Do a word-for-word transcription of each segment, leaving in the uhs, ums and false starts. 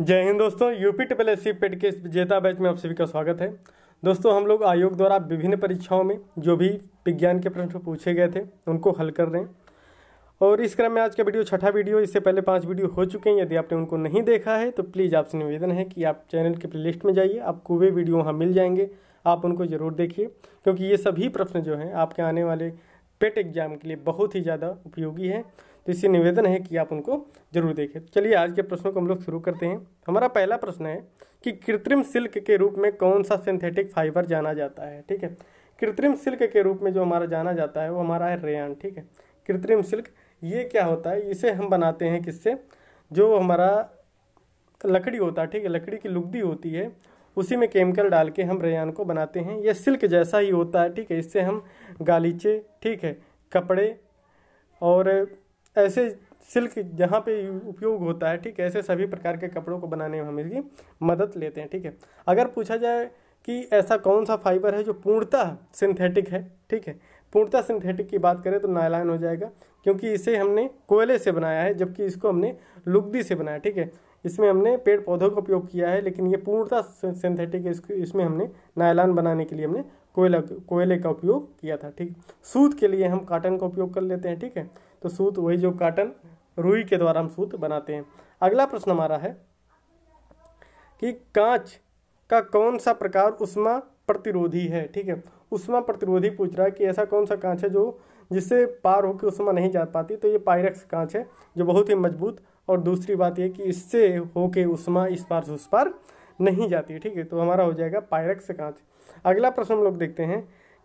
जय हिंद दोस्तों, UP triple S C PET के विजेता बैच में आप सभी का स्वागत है। दोस्तों, हम लोग आयोग द्वारा विभिन्न परीक्षाओं में जो भी विज्ञान के प्रश्न पूछे गए थे उनको हल कर रहे हैं और इस क्रम में आज का वीडियो छठा वीडियो। इससे पहले पांच वीडियो हो चुके हैं। यदि आपने उनको नहीं देखा है तो प्लीज़ आपसे निवेदन है कि आप चैनल की प्ले लिस्ट में जाइए, आपको वे वीडियो वहाँ मिल जाएंगे, आप उनको ज़रूर देखिए क्योंकि ये सभी प्रश्न जो हैं आपके आने वाले पेट एग्जाम के लिए बहुत ही ज़्यादा उपयोगी है। तो इससे निवेदन है कि आप उनको जरूर देखें। चलिए आज के प्रश्नों को हम लोग शुरू करते हैं। हमारा पहला प्रश्न है कि कृत्रिम सिल्क के रूप में कौन सा सिंथेटिक फाइबर जाना जाता है। ठीक है, कृत्रिम सिल्क के रूप में जो हमारा जाना जाता है वो हमारा है रेयान। ठीक है, कृत्रिम सिल्क ये क्या होता है, इसे हम बनाते हैं किससे, जो हमारा लकड़ी होता है। ठीक है, लकड़ी की लुगदी होती है, उसी में केमिकल डाल के हम रेयान को बनाते हैं। यह सिल्क जैसा ही होता है। ठीक है, इससे हम गालीचे, ठीक है, कपड़े और ऐसे सिल्क जहाँ पे उपयोग होता है, ठीक है, ऐसे सभी प्रकार के कपड़ों को बनाने में हम इसकी मदद लेते हैं। ठीक है, अगर पूछा जाए कि ऐसा कौन सा फाइबर है जो पूर्णतः सिंथेटिक है, ठीक है, पूर्णतः सिंथेटिक की बात करें तो नायलॉन हो जाएगा क्योंकि इसे हमने कोयले से बनाया है जबकि इसको हमने लुगदी से बनाया। ठीक है, इसमें हमने पेड़ पौधों का उपयोग किया है लेकिन ये पूर्णतः सिंथेटिक है। इसमें हमने नायलॉन बनाने के लिए हमने कोयला कोयले का उपयोग किया था। ठीक, सूत के लिए हम काटन का उपयोग कर लेते हैं। ठीक है, तो सूत वही जो काटन रुई के द्वारा हम सूत बनाते हैं। अगला प्रश्न हमारा है कि कांच का कौन सा प्रकार उष्मा प्रतिरोधी है। ठीक है, उष्मा प्रतिरोधी पूछ रहा है कि ऐसा कौन सा कांच है जो जिससे पार होकर उष्मा नहीं जा पाती, तो ये पायरेक्स कांच है जो बहुत ही मजबूत, और दूसरी बात यह कि इससे होके उष्मा इस पार से उस पार नहीं जाती है। ठीक है, तो हमारा हो जाएगा पायरेक्स कांच। अगला प्रश्न हम लोग देखते हैं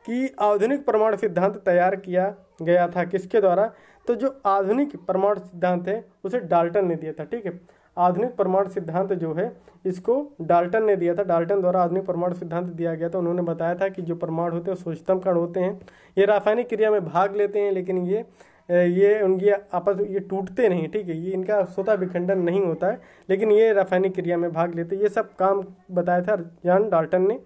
कि आधुनिक प्रमाण सिद्धांत तैयार किया गया था किसके द्वारा, तो जो आधुनिक प्रमाण सिद्धांत है उसे डाल्टन ने दिया था। ठीक है, आधुनिक प्रमाण सिद्धांत जो है इसको डाल्टन ने दिया था। डाल्टन द्वारा आधुनिक प्रमाण सिद्धांत दिया गया था। उन्होंने बताया था कि जो प्रमाण होते हैं सूक्ष्मतम कण होते हैं, ये रासायनिक क्रिया में भाग लेते हैं लेकिन ये ये उनकी आपस ये टूटते नहीं। ठीक है, ये इनका स्वतः विखंडन नहीं होता है लेकिन ये रासायनिक क्रिया में भाग लेते, ये सब काम बताया था जॉन डाल्टन ने।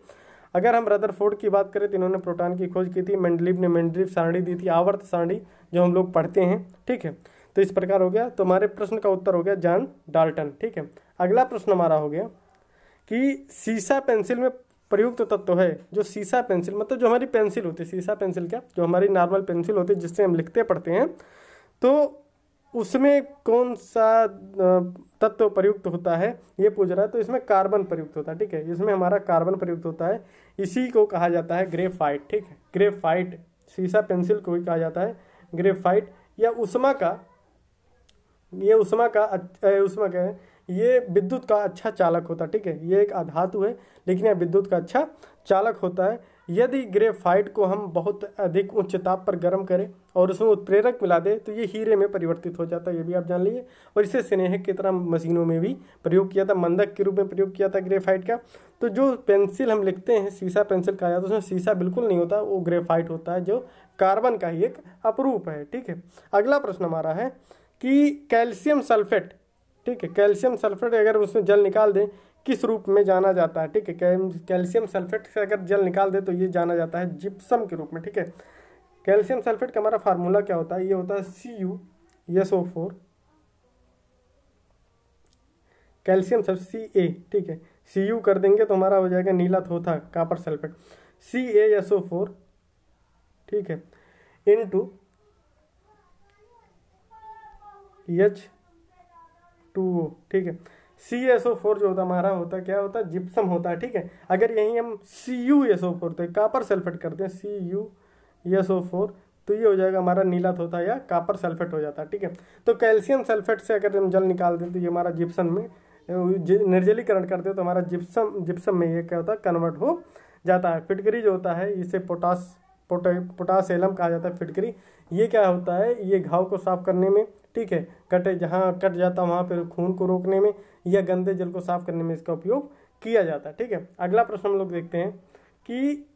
अगर हम रदरफोर्ड की बात करें तो इन्होंने प्रोटॉन की खोज की थी। मेंडलीव ने मेंडलीव सारणी दी थी, आवर्त सारणी जो हम लोग पढ़ते हैं। ठीक है, तो इस प्रकार हो गया, तो हमारे प्रश्न का उत्तर हो गया जॉन डाल्टन। ठीक है, अगला प्रश्न हमारा हो गया कि सीसा पेंसिल में प्रयुक्त तत्व है, जो सीसा पेंसिल मतलब जो हमारी पेंसिल होती है, सीसा पेंसिल क्या, जो हमारी नॉर्मल पेंसिल होती है जिससे हम लिखते पढ़ते हैं, तो उसमें कौन सा तत्व प्रयुक्त होता है ये पूछ रहा है, तो इसमें कार्बन प्रयुक्त होता है। ठीक है, इसमें हमारा कार्बन प्रयुक्त होता है, इसी को कहा जाता है ग्रेफाइट। ठीक है, ग्रेफाइट सीसा पेंसिल को ही कहा जाता है ग्रेफाइट। या उष्मा का ये उष्मा का उष्मा का ये विद्युत का अच्छा चालक होता है। ठीक है, ये एक अधातु है लेकिन यह विद्युत का अच्छा चालक होता है। यदि ग्रेफाइट को हम बहुत अधिक उच्च ताप पर गर्म करें और उसमें उत्प्रेरक मिला दें तो ये हीरे में परिवर्तित हो जाता है, ये भी आप जान लीजिए। और इसे स्नेहक की तरह मशीनों में भी प्रयोग किया था, मंदक के रूप में प्रयोग किया था ग्रेफाइट का। तो जो पेंसिल हम लिखते हैं सीसा पेंसिल कहा जाता है, उसमें सीसा बिल्कुल नहीं होता, वो ग्रेफाइट होता है जो कार्बन का ही एक अपरूप है। ठीक है, अगला प्रश्न हमारा है कि कैल्शियम सल्फेट, ठीक है, कैल्शियम सल्फेट अगर उसमें जल निकाल दें किस रूप में जाना जाता है। ठीक है, कैल्शियम सल्फेट से अगर जल निकाल दें तो ये जाना जाता है जिप्सम के रूप में। ठीक है, कैल्शियम सल्फेट का हमारा फार्मूला क्या होता है, ये होता है C U S O four calcium sulphate C A. ठीक है, सी यू कर देंगे तो हमारा हो जाएगा नीला थोथा copper sulphate C A S O four. ठीक है, into H two O. ठीक है, सी एस ओ फोर जो होता हमारा होता क्या होता है, जिप्सम होता है। ठीक है, अगर यही हम C U S O four तो कापर सल्फेट करते हैं C U S O four तो ये हो जाएगा हमारा नीला थोथा या कापर सल्फेट हो जाता है। ठीक है, तो कैल्शियम सल्फेट से अगर हम जल निकाल दें तो ये हमारा जिप्सम में निर्जलीकरण करते हैं तो हमारा जिप्सम जिप्सम में ये क्या होता है, कन्वर्ट हो जाता है। फिटकरी जो होता है इसे पोटास पोटास एलम कहा जाता है, फिटकरी। ये क्या होता है, ये घाव को साफ करने में, ठीक है, कटे जहाँ कट जाता है वहाँ पर खून को रोकने में या गंदे जल को साफ करने में इसका उपयोग किया जाता है। ठीक है, अगला प्रश्न हम लोग देखते हैं कि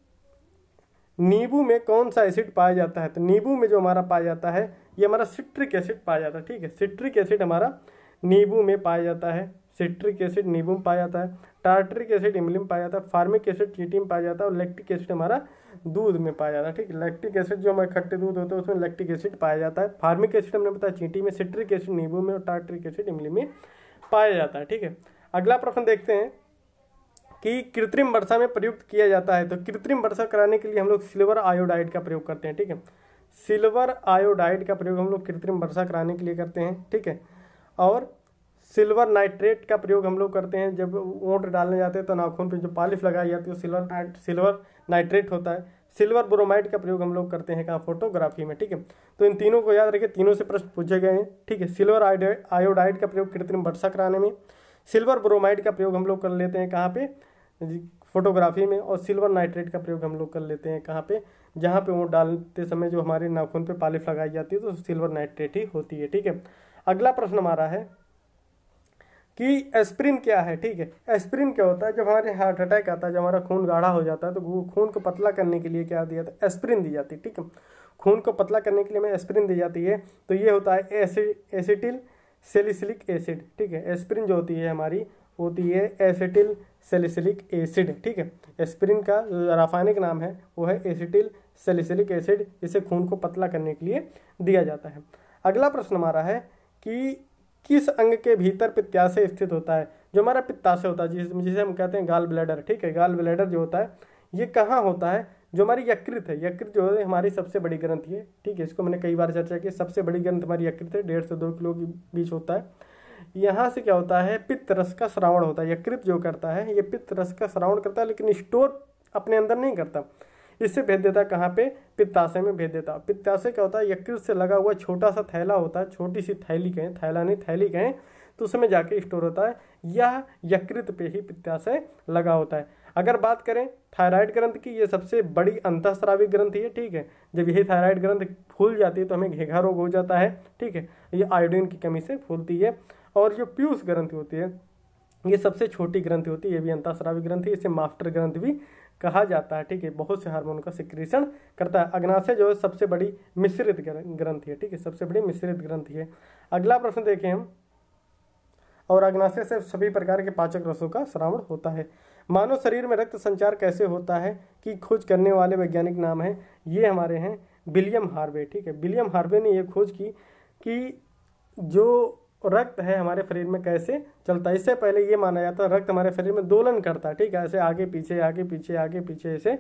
नींबू में कौन सा एसिड पाया जाता है, तो नींबू में जो हमारा पाया जाता है ये हमारा सिट्रिक एसिड पाया जाता है। ठीक है, सिट्रिक एसिड हमारा नींबू में पाया जाता है, सिट्रिक एसिड नींबू में पाया जाता है, टार्ट्रिक एसिड इमली में पाया जाता है, फार्मिक एसिड चींटी में पाया जाता है और लैक्टिक एसिड हमारा दूध में पाया जाता है। ठीक है, लैक्टिक एसिड जो हमारे खट्टे दूध होते हैं उसमें लैक्टिक एसिड पाया जाता है, फार्मिक एसिड हमने बताया चींटी में, सिट्रिक एसिड नींबू में और टार्ट्रिक एसिड इमली में पाया जाता है। ठीक है, अगला प्रश्न देखते हैं कि कृत्रिम वर्षा में प्रयुक्त किया जाता है। तो कृत्रिम वर्षा कराने के लिए हम लोग सिल्वर आयोडाइड का प्रयोग करते हैं। ठीक है, सिल्वर आयोडाइड का प्रयोग हम लोग कृत्रिम वर्षा कराने के लिए करते हैं। ठीक है, और सिल्वर नाइट्रेट का प्रयोग हम लोग करते हैं। जब वोट डालने जाते हैं तो नाखून पे जो पॉलिश लगाई जाती है वो सिल्वर नाइट सिल्वर नाइट्रेट होता है। सिल्वर ब्रोमाइड का प्रयोग हम लोग करते हैं कहाँ, फोटोग्राफी में। ठीक है, तो इन तीनों को याद रखिए, तीनों से प्रश्न पूछे गए हैं। ठीक है, सिल्वर आयोडाइड का प्रयोग कृत्रिम वर्षा कराने में, सिल्वर ब्रोमाइड का प्रयोग हम लोग कर लेते हैं कहाँ पे, फोटोग्राफी में, और सिल्वर नाइट्रेट का प्रयोग हम लोग कर लेते हैं कहाँ पे, जहाँ पे वोट डालते समय जो हमारे नाखून पे पॉलिश लगाई जाती है तो सिल्वर नाइट्रेट ही होती है। ठीक है, अगला प्रश्न हमारा है कि एस्प्रिन क्या है। ठीक है, एस्प्रिन क्या होता है, जब हमारे हार्ट अटैक आता है, जब हमारा खून गाढ़ा हो जाता है तो खून को पतला करने के लिए क्या दिया जाता है, एस्प्रिन दी जाती है। ठीक है, खून को पतला करने के लिए हमें एस्प्रिन दी जाती है। तो ये होता है एसिड एसिटिल सेलिसिलिक एसिड। ठीक है, एस्प्रिन जो होती है हमारी होती है एसिटिल सेलिसिलिक एसिड। ठीक है, एस्प्रिन का रासायनिक नाम है वो है एसिटिल सेलिसिलिक एसिड, इसे खून को पतला करने के लिए दिया जाता है। अगला प्रश्न हमारा है कि किस अंग के भीतर पित्ताशय स्थित होता है। जो हमारा पित्ताशय होता है जिस जिसे हम कहते हैं गाल ब्लैडर। ठीक है, गाल ब्लैडर जो होता है ये कहाँ होता है, जो हमारी यकृत है, यकृत जो है हमारी सबसे बड़ी ग्रंथि है। ठीक है, इसको मैंने कई बार चर्चा की, सबसे बड़ी ग्रंथ हमारी यकृत है, डेढ़ से दो किलो के बीच होता है। यहाँ से क्या होता है, पित्त रस का श्रावण होता है। यकृत जो करता है ये पित्त रस का श्रावण करता है, लेकिन स्टोर अपने अंदर नहीं करता, इससे भेज देता कहाँ पे, पित्ताशय में भेज देता। पित्ताशय क्या होता है, यकृत से लगा हुआ छोटा सा थैला होता है, छोटी सी थैली कहें, थैला नहीं थैली कहें, तो उसमें जाके स्टोर होता है। यह यकृत पे ही पित्ताशय लगा होता है। अगर बात करें थायराइड ग्रंथ की, ये सबसे बड़ी अंतःस्रावी ग्रंथि है। ठीक है, जब यही थायराइड ग्रंथ फूल जाती है तो हमें घेघा रोग हो जाता है। ठीक है, ये आयोडीन की कमी से फूलती है। और जो पीयूष ग्रंथि होती है ये सबसे छोटी ग्रंथि होती है, ये भी अंतःस्रावी ग्रंथि, इसे मास्टर ग्रंथ भी कहा जाता है। ठीक है, बहुत से हार्मोन का सिक्रीशन करता है। अग्नाशय जो है सबसे बड़ी मिश्रित ग्रंथि है। ठीक है, सबसे बड़ी मिश्रित ग्रंथि है। अगला प्रश्न देखें हम, और अग्नाशय से सभी प्रकार के पाचक रसों का श्रावण होता है। मानव शरीर में रक्त संचार कैसे होता है कि खोज करने वाले वैज्ञानिक नाम है, ये हमारे हैं विलियम हार्वे। ठीक है, विलियम हार्वे ने ये खोज की कि जो रक्त है हमारे शरीर में कैसे चलता है। इससे पहले ये माना जाता है रक्त हमारे शरीर में दोलन करता है। ठीक है, ऐसे आगे पीछे आगे पीछे आगे पीछे ऐसे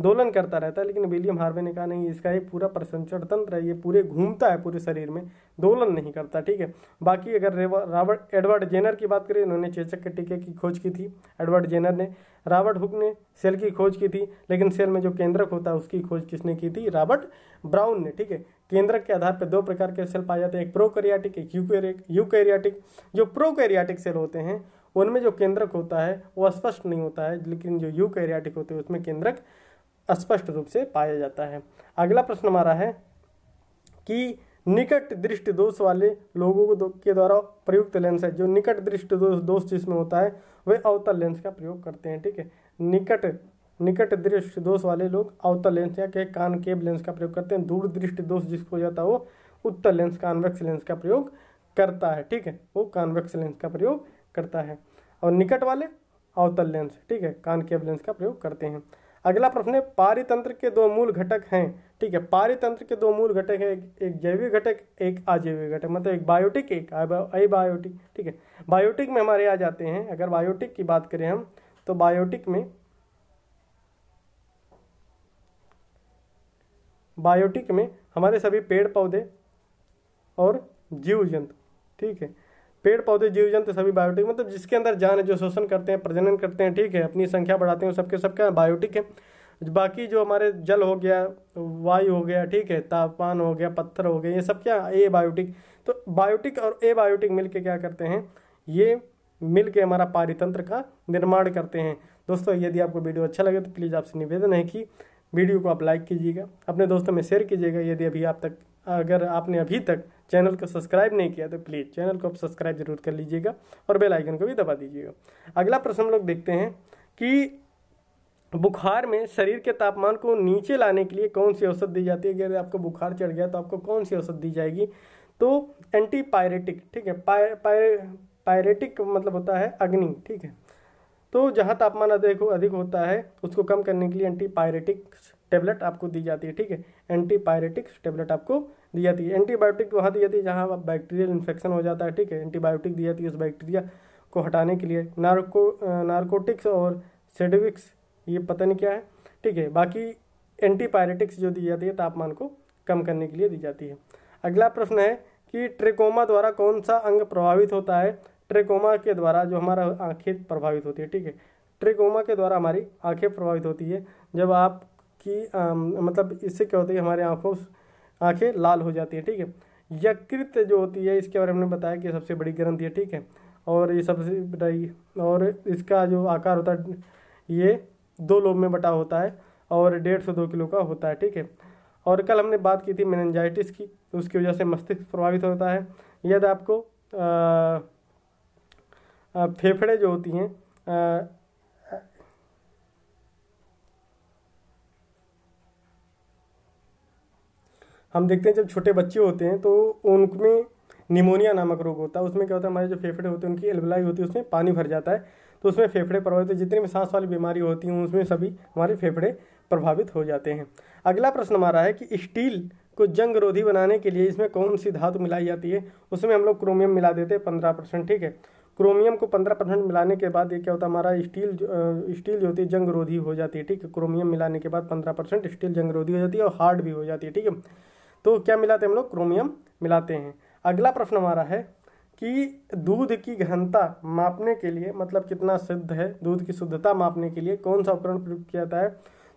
दोलन करता रहता है, लेकिन विलियम हार्वे ने कहा नहीं, इसका ये पूरा प्रसंचरण तंत्र है, ये पूरे घूमता है पूरे शरीर में, दोलन नहीं करता। ठीक है, बाकी अगर रॉबर्ट एडवर्ड जेनर की बात करें, इन्होंने चेचक के टीके की खोज की थी एडवर्ड जेनर ने। रॉबर्ट हुक ने सेल की खोज की थी, लेकिन सेल में जो केंद्रक होता है उसकी खोज किसने की थी, रॉबर्ट ब्राउन ने। ठीक है, केंद्रक के आधार पर दो प्रकार के सेल पाए जाते हैं, एक प्रोकैरियोटिक एक यूकैरियोटिक। जो प्रोकैरियोटिक सेल होते हैं उनमें जो केंद्रक होता है वो स्पष्ट नहीं होता है, लेकिन जो यूकैरियोटिक होते हैं उसमें केंद्रक स्पष्ट रूप से पाया जाता है। अगला प्रश्न हमारा है कि निकट दृष्टि दोष वाले लोगों को के द्वारा प्रयुक्त लेंस है। जो निकट दृष्टि दोष जिसमें होता है वे अवतल लेंस का प्रयोग करते हैं। ठीक है, निकट निकट दृष्टि दोष वाले लोग अवतल लेंस या के कानकेव लेंस का प्रयोग करते हैं। दूर दृष्टि दोष जिसको हो जाता है वो उत्तल लेंस कॉन्वेक्स लेंस का प्रयोग करता है। ठीक है, वो कॉन्वेक्स लेंस का प्रयोग करता है, और निकट वाले अवतल लेंस, ठीक है, कानकेव लेंस का प्रयोग करते हैं। अगला प्रश्न है, पारितंत्र के दो मूल घटक हैं। ठीक है, पारितंत्र के दो मूल घटक हैं, एक जैविक घटक एक अजैविक घटक, मतलब एक बायोटिक एक अबायोटिक। ठीक है, बायोटिक में हमारे आ जाते हैं, अगर बायोटिक की बात करें हम तो बायोटिक में बायोटिक में हमारे सभी पेड़ पौधे और जीव जंतु, ठीक है, पेड़ पौधे जीव जंतु सभी बायोटिक, मतलब जिसके अंदर जान है, जो शोषण करते हैं, प्रजनन करते हैं, ठीक है, अपनी संख्या बढ़ाते हैं, सबके सबका बायोटिक है। बाकी जो हमारे जल हो गया, वायु हो गया, ठीक है, तापमान हो गया, पत्थर हो गया, ये सब क्या ए बायोटिक। तो बायोटिक और ए बायोटिक मिल के क्या करते हैं, ये मिल के हमारा पारितंत्र का निर्माण करते हैं। दोस्तों यदि आपको वीडियो अच्छा लगे तो प्लीज़ आपसे निवेदन है कि वीडियो को आप लाइक कीजिएगा, अपने दोस्तों में शेयर कीजिएगा। यदि अभी आप तक अगर आपने अभी तक चैनल को सब्सक्राइब नहीं किया तो प्लीज़ चैनल को आप सब्सक्राइब जरूर कर लीजिएगा और बेल आइकन को भी दबा दीजिएगा। अगला प्रश्न हम लोग देखते हैं कि बुखार में शरीर के तापमान को नीचे लाने के लिए कौन सी औषधि दी जाती है। अगर आपको बुखार चढ़ गया तो आपको कौन सी औषधि दी जाएगी, तो एंटीपायरेटिक। ठीक है, पाय, पाय, पायरेटिक मतलब होता है अग्नि। ठीक है, तो जहाँ तापमान अधिक अधिक होता है उसको कम करने के लिए एंटीपायरेटिक्स टेबलेट आपको दी जाती है। ठीक है, एंटीपायरेटिक्स टेबलेट आपको दी जाती है। एंटीबायोटिक वहाँ दी जाती है जहाँ बैक्टीरियल इन्फेक्शन हो जाता है। ठीक है, एंटीबायोटिक दी जाती है उस बैक्टीरिया को हटाने के लिए नार्को नार्कोटिक्स और सेडविक्स, ये पता नहीं क्या है, ठीक है। बाकी एंटीपायरेटिक्स जो दी जाती है तापमान को कम करने के लिए दी जाती है। अगला प्रश्न है कि ट्रेकोमा द्वारा कौन सा अंग प्रभावित होता है। ट्रेकोमा के द्वारा जो हमारा आँखें प्रभावित होती है, ठीक है, ट्रेकोमा के द्वारा हमारी आँखें प्रभावित होती है। जब आपकी आ, मतलब इससे क्या होती है, हमारे आँखों आँखें लाल हो जाती है, ठीक है। यकृत जो होती है इसके बारे में हमने बताया कि सबसे बड़ी ग्रंथि है, ठीक है, और ये सबसे बड़ी, और इसका जो आकार होता है ये दो लोब में बटा होता है और डेढ़ सौ दो किलो का होता है, ठीक है। और कल हमने बात की थी मेनिन्जाइटिस की, उसकी वजह से मस्तिष्क प्रभावित होता है। यदि आपको आ, आ, फेफड़े जो होती हैं आ, हम देखते हैं जब छोटे बच्चे होते हैं तो उनमें निमोनिया नामक रोग होता है। उसमें क्या होता है, हमारे जो फेफड़े होते हैं उनकी एल्वलाई होती है, उसमें पानी भर जाता है, तो उसमें फेफड़े प्रभावित होते हैं। जितनी भी सांस वाली बीमारी होती हैं उसमें सभी हमारे फेफड़े प्रभावित हो जाते हैं। अगला प्रश्न हमारा है कि स्टील को जंग रोधी बनाने के लिए इसमें कौन सी धातु मिलाई जाती है। उसमें हम लोग क्रोमियम मिला देते हैं पंद्रह परसेंट, ठीक है। क्रोमियम को पंद्रह परसेंट मिलाने के बाद ये क्या होता है, हमारा स्टील स्टील जो होती है जंग रोधी हो जाती है, ठीक है। क्रोमियम मिलाने के बाद पंद्रह परसेंट स्टील जंग रोधी हो जाती है और हार्ड भी हो जाती है, ठीक है। तो क्या मिलाते हैं हम लोग, क्रोमियम मिलाते हैं। अगला प्रश्न हमारा है कि दूध की घनता मापने के लिए, मतलब कितना शुद्ध है, दूध की शुद्धता मापने के लिए कौन सा उपकरण प्रयोग किया जाता है।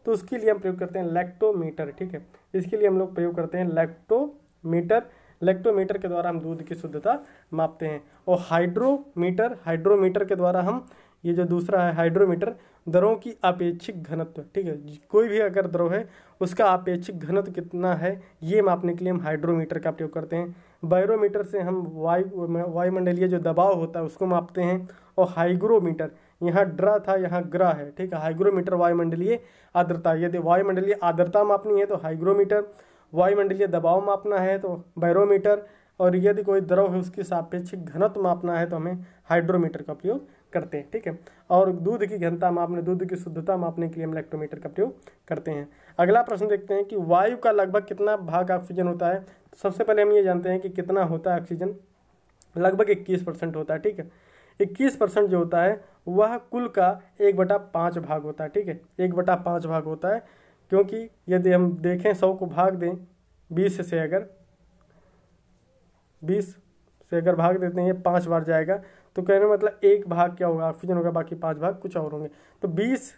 तो उसके लिए हम प्रयोग करते हैं लैक्टोमीटर, ठीक है, इसके लिए हम लोग प्रयोग करते हैं लैक्टोमीटर। लैक्टोमीटर के द्वारा हम दूध की शुद्धता मापते हैं। और हाइड्रोमीटर, हाइड्रोमीटर के द्वारा हम ये जो दूसरा है हाइड्रोमीटर, दरों की अपेक्षिक घनत्व, ठीक है, कोई भी अगर द्रव है उसका अपेक्षिक घनत्व कितना है ये मापने के लिए हम हाइड्रोमीटर का प्रयोग करते हैं। बैरोमीटर से हम वायु वायुमंडलीय जो दबाव होता है उसको मापते हैं। और हाइग्रोमीटर, यहाँ ड्रा था यहाँ ग्रा है, ठीक है। हाइग्रोमीटर वायुमंडलीय आर्द्रता, यदि वायुमंडलीय आर्द्रता मापनी है तो हाइग्रोमीटर, वायुमंडलीय दबाव मापना है तो बैरोमीटर, और यदि कोई द्रव है उसकी सापेक्षिक घनत्व मापना है तो हमें हाइड्रोमीटर का प्रयोग करते हैं, ठीक है। और दूध की घनता मापने, दूध की शुद्धता मापने के लिए हम लैक्टोमीटर का प्रयोग करते हैं। अगला प्रश्न देखते हैं कि वायु का लगभग कितना भाग ऑक्सीजन होता है। सबसे पहले हम ये जानते हैं कि कितना होता है ऑक्सीजन, लगभग इक्कीस परसेंट होता है, ठीक है। इक्कीस परसेंट जो होता है वह कुल का एक बटा पाँच भाग होता है, ठीक है, एक बटा पाँच भाग होता है। क्योंकि यदि हम देखें सौ को भाग दें बीस से, अगर बीस से अगर भाग देते हैं पाँच बार जाएगा, तो कहने मतलब एक भाग क्या होगा, ऑक्सीजन होगा, बाकी पाँच भाग कुछ और होंगे। तो बीस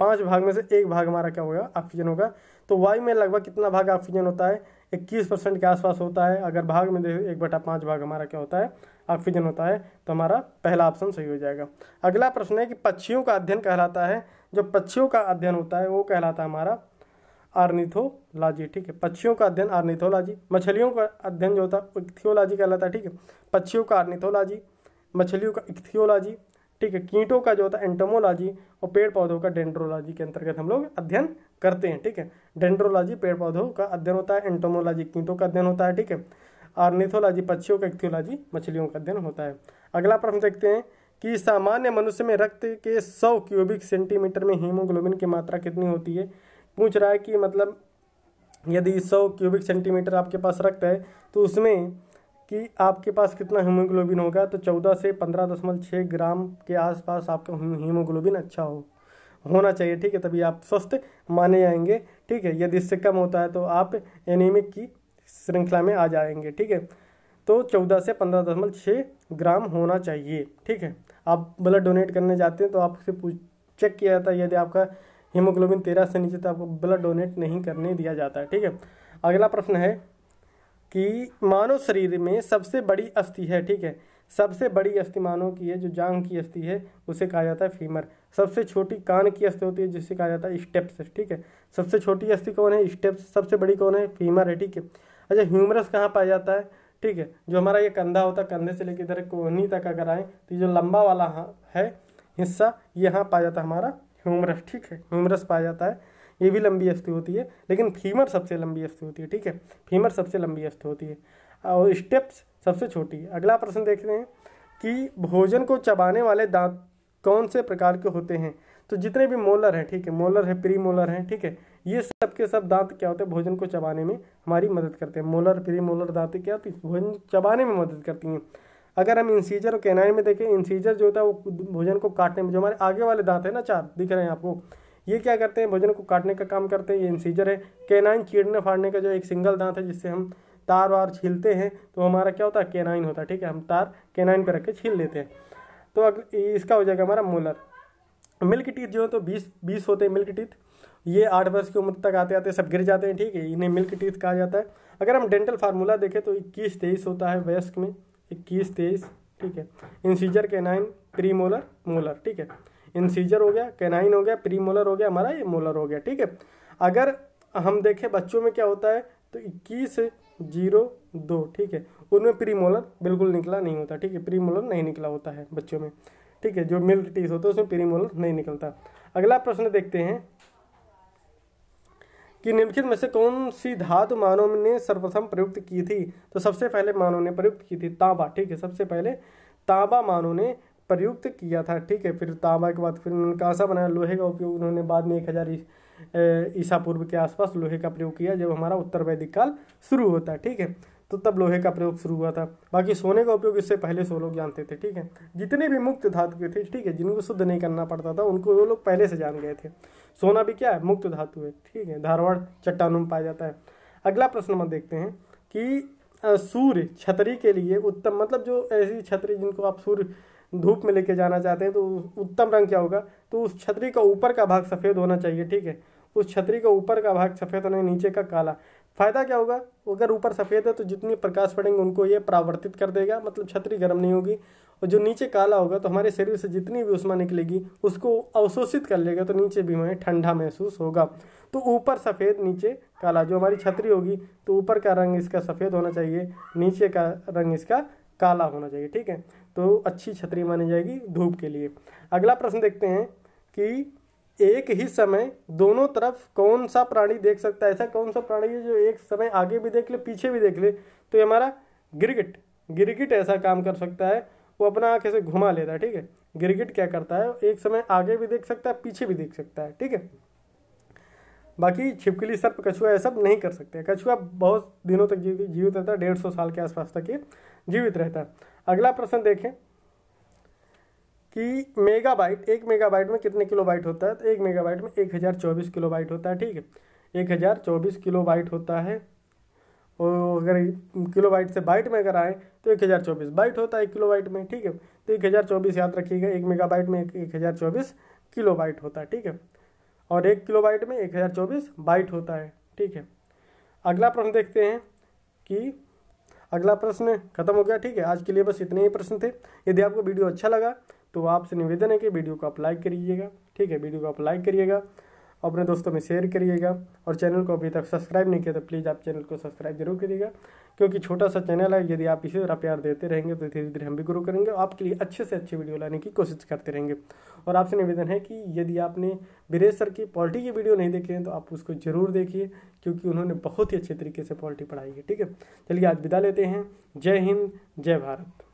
पाँच भाग में से एक भाग हमारा क्या होगा, ऑक्सीजन होगा। तो वायु में लगभग कितना भाग ऑक्सीजन होता है, इक्कीस परसेंट के आसपास होता है। अगर भाग में देखो एक बटा पाँच भाग हमारा क्या होता है, ऑक्सीजन होता है, तो हमारा पहला ऑप्शन सही हो जाएगा। अगला प्रश्न है कि पक्षियों का अध्ययन कहलाता है, जो पक्षियों का अध्ययन होता है वो कहलाता है हमारा आर्निथोलॉजी, ठीक है। पक्षियों का अध्ययन आर्निथोलॉजी। मछलियों का अध्ययन जो होता है इक्थियोलॉजी कहलाता है, ठीक है। पक्षियों का आर्निथोलॉजी, मछलियों का इक्थियोलॉजी, ठीक है। कीटों का जो होता है एंटोमोलॉजी, और पेड़ पौधों का डेंड्रोलॉजी के अंतर्गत हम लोग अध्ययन करते हैं, ठीक है। डेंड्रोलॉजी पेड़ पौधों का अध्ययन होता है, एंटोमोलॉजी कीटों का अध्ययन होता है, ठीक है। आर्निथोलॉजी पक्षियों का, इक्थियोलॉजी मछलियों का अध्ययन होता है। अगला प्रश्न देखते हैं कि सामान्य मनुष्य में रक्त के सौ क्यूबिक सेंटीमीटर में हीमोग्लोबिन की मात्रा कितनी होती है। पूछ रहा है कि मतलब यदि सौ क्यूबिक सेंटीमीटर आपके पास रक्त है तो उसमें कि आपके पास कितना हीमोग्लोबिन होगा, तो चौदह से पंद्रह दशमलव छः ग्राम के आसपास आपका हीमोग्लोबिन अच्छा हो होना चाहिए, ठीक है, तभी आप स्वस्थ माने जाएंगे, ठीक है। यदि इससे कम होता है तो आप एनीमिक की श्रृंखला में आ जाएंगे, ठीक है। तो चौदह से पंद्रह दशमलव छः ग्राम होना चाहिए, ठीक है। आप ब्लड डोनेट करने जाते हैं तो आपसे पूछ चेक किया जाता है, यदि आपका हीमोग्लोबिन तेरह से नीचे तो आपको ब्लड डोनेट नहीं करने दिया जाता है, ठीक है। अगला प्रश्न है कि मानव शरीर में सबसे बड़ी अस्थि है, ठीक है। सबसे बड़ी अस्थि मानव की है, जो जांघ की अस्थि है उसे कहा जाता है फीमर। सबसे छोटी कान की अस्थि होती है जिसे कहा जाता है स्टेप्स, ठीक है। सबसे छोटी अस्थि कौन है, स्टेप्स। सबसे बड़ी कौन है, फीमर है, ठीक है। अच्छा, ह्यूमरस कहाँ पाया जाता है, ठीक है, जो हमारा ये कंधा होता है, कंधे से लेकर इधर कोहनी तक अगर आए तो जो लंबा वाला है हिस्सा, यहाँ पाया जाता है हमारा ह्यूमरस, ठीक है, ह्यूमरस पाया जाता है। ये भी लंबी अस्थि होती है, लेकिन फीमर सबसे लंबी अस्थि होती है, ठीक है। फीमर सबसे लंबी अस्थि होती है और स्टेप्स सबसे छोटी है। अगला प्रश्न देखते हैं कि भोजन को चबाने वाले दांत कौन से प्रकार के होते हैं। तो जितने भी मोलर हैं, ठीक है, मोलर है, प्री मोलर हैं, ठीक है, ये सब के सब दांत क्या होते हैं, भोजन को चबाने में हमारी मदद करते हैं। मोलर, प्री मोलर दांत क्या होती है, भोजन चबाने में मदद करती हैं। अगर हम इंसीजर और कैनाइन में देखें, इंसीजर जो होता है वो भोजन को काटने में, जो हमारे आगे वाले दांत है ना चार दिख रहे हैं आपको, ये क्या करते हैं भोजन को काटने का काम करते हैं, ये इंसीजर है। कैनाइन चीरने फाड़ने का जो एक सिंगल दांत है जिससे हम तार वार छीलते हैं तो हमारा क्या होता है कैनाइन होता है, ठीक है, हम तार कैनाइन पर रख के छील लेते हैं। तो इसका हो जाएगा हमारा मोलर। मिल्क टीथ जो है तो बीस बीस होते हैं मिल्क टीथ, ये आठ वर्ष की उम्र तक आते आते सब गिर जाते हैं, ठीक है, इन्हें मिल्क टीथ कहा जाता है। अगर हम डेंटल फार्मूला देखें तो इक्कीस तेईस होता है वयस्क में, इक्कीस तेईस, ठीक है। Incisor canine premolar molar, ठीक है, इंसीजर हो गया, कैनाइन हो गया, प्री मोलर हो गया, हमारा ये मोलर हो गया, ठीक है। अगर हम देखें बच्चों में क्या होता है तो इक्कीस जीरो दो, ठीक है, उनमें प्री मोलर बिल्कुल निकला नहीं होता, ठीक है, प्री मोलर नहीं निकला होता है बच्चों में, ठीक है, जो मिल्क टीथ होता है उसमें प्री मोलर नहीं निकलता। अगला प्रश्न देखते हैं कि निम्नलिखित में से कौन सी धातु मानव ने सर्वप्रथम प्रयुक्त की थी, तो सबसे पहले मानव ने प्रयुक्त की थी तांबा, ठीक है, सबसे पहले तांबा मानव ने प्रयुक्त किया था, ठीक है। फिर तांबा के बाद फिर उन्होंने कांसा बनाया, लोहे का उपयोग उन्होंने बाद में एक हज़ार ईसा पूर्व के आसपास लोहे का प्रयोग किया, जब हमारा उत्तर वैदिक काल शुरू होता है, ठीक है, तो तब लोहे का प्रयोग शुरू हुआ था। बाकी सोने का उपयोग इससे पहले सो लोग जानते थे, ठीक है, जितने भी मुक्त धातु के थे, ठीक है, जिनको शुद्ध नहीं करना पड़ता था उनको वो लोग पहले से जान गए थे। सोना भी क्या है मुक्त धातु है, ठीक है, धारवाड़ चट्टानों में पाया जाता है। अगला प्रश्न हम देखते हैं कि सूर्य छतरी के लिए उत्तम, मतलब जो ऐसी छतरी जिनको आप सूर्य धूप में लेके जाना चाहते हैं तो उत्तम रंग क्या होगा, तो उस छतरी का ऊपर का भाग सफ़ेद होना चाहिए, ठीक है, उस छतरी का ऊपर का भाग सफ़ेद होने नीचे का काला। फायदा क्या होगा, अगर ऊपर सफ़ेद है तो जितनी प्रकाश पड़ेंगे उनको ये परावर्तित कर देगा, मतलब छतरी गर्म नहीं होगी, और जो नीचे काला होगा तो हमारे शरीर से जितनी भी ऊष्मा निकलेगी उसको अवशोषित कर लेगा, तो नीचे भी हमें ठंडा महसूस होगा। तो ऊपर सफ़ेद नीचे काला, जो हमारी छतरी होगी तो ऊपर का रंग इसका सफ़ेद होना चाहिए, नीचे का रंग इसका काला होना चाहिए, ठीक है, तो अच्छी छतरी मानी जाएगी धूप के लिए। अगला प्रश्न देखते हैं कि एक ही समय दोनों तरफ कौन सा प्राणी देख सकता है, ऐसा कौन सा प्राणी है जो एक समय आगे भी देख ले पीछे भी देख ले, तो ये हमारा गिरगिट, गिरगिट ऐसा काम कर सकता है, वो अपना आँख ऐसे घुमा लेता है, ठीक है, गिरगिट क्या करता है एक समय आगे भी देख सकता है पीछे भी देख सकता है, ठीक है। बाकी छिपकली सर्प कछुआ ये सब नहीं कर सकते, कछुआ बहुत दिनों तक जीवित रहता है, डेढ़ सौ साल के आसपास तक ये जीवित रहता है। अगला प्रश्न देखें कि मेगाबाइट, एक मेगाबाइट में कितने किलोबाइट होता है, तो एक मेगाबाइट में एक हज़ार चौबीस किलोबाइट होता है, ठीक है, एक हज़ार चौबीस किलोबाइट होता है, और अगर किलोबाइट से बाइट में अगर आए तो एक हज़ार चौबीस बाइट होता है एक किलोबाइट में, ठीक है, तो एक हज़ार चौबीस याद रखिएगा, एक मेगाबाइट में एक हज़ार चौबीस किलोबाइट होता है, ठीक है, और एक किलोबाइट में एक हज़ार चौबीस बाइट होता है, ठीक है। अगला प्रश्न देखते हैं कि अगला प्रश्न खत्म हो गया, ठीक है, आज के लिए बस इतने ही प्रश्न थे। यदि आपको वीडियो अच्छा लगा तो आपसे निवेदन है कि वीडियो को आप लाइक करिएगा, ठीक है, वीडियो को आप लाइक करिएगा, अपने दोस्तों में शेयर करिएगा, और चैनल को अभी तक सब्सक्राइब नहीं किया तो प्लीज़ आप चैनल को सब्सक्राइब जरूर करिएगा, क्योंकि छोटा सा चैनल है, यदि आप इसी तरह प्यार देते रहेंगे तो धीरे धीरे हम भी ग्रो करेंगे, आपके लिए अच्छे से अच्छे वीडियो लाने की कोशिश करते रहेंगे। और आपसे निवेदन है कि यदि आपने वीरेश सर की पॉलिटी की वीडियो नहीं देखी है तो आप उसको जरूर देखिए, क्योंकि उन्होंने बहुत ही अच्छे तरीके से पॉलिटी पढ़ाई है, ठीक है। चलिए आज विदा लेते हैं, जय हिंद जय भारत।